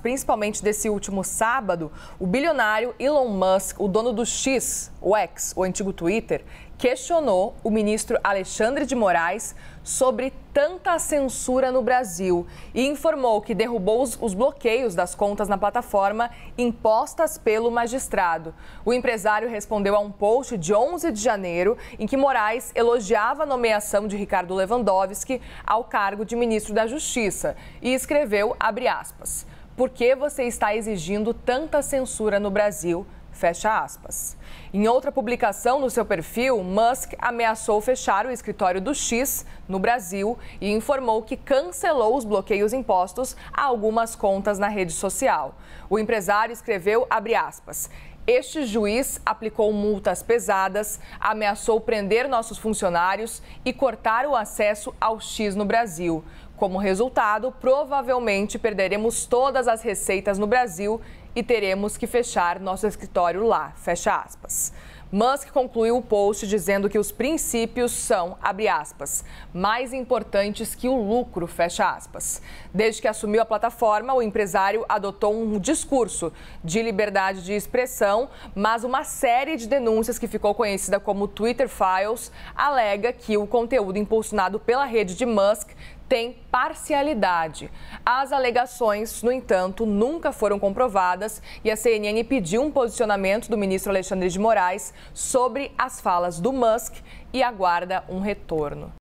Principalmente desse último sábado, o bilionário Elon Musk, o dono do X, o X, o antigo Twitter, questionou o ministro Alexandre de Moraes sobre tanta censura no Brasil e informou que derrubou os bloqueios das contas na plataforma impostas pelo magistrado. O empresário respondeu a um post de 11 de janeiro em que Moraes elogiava a nomeação de Ricardo Lewandowski ao cargo de ministro da Justiça e escreveu, abre aspas, "Por que você está exigindo tanta censura no Brasil?", fecha aspas. Em outra publicação no seu perfil, Musk ameaçou fechar o escritório do X no Brasil e informou que cancelou os bloqueios impostos a algumas contas na rede social. O empresário escreveu, abre aspas, "Este juiz aplicou multas pesadas, ameaçou prender nossos funcionários e cortar o acesso ao X no Brasil. Como resultado, provavelmente perderemos todas as receitas no Brasil e teremos que fechar nosso escritório lá", fecha aspas. Musk concluiu o post dizendo que os princípios são, abre aspas, "mais importantes que o lucro", fecha aspas. Desde que assumiu a plataforma, o empresário adotou um discurso de liberdade de expressão, mas uma série de denúncias que ficou conhecida como Twitter Files alega que o conteúdo impulsionado pela rede de Musk tem parcialidade. As alegações, no entanto, nunca foram comprovadas e a CNN pediu um posicionamento do ministro Alexandre de Moraes sobre as falas do Musk e aguarda um retorno.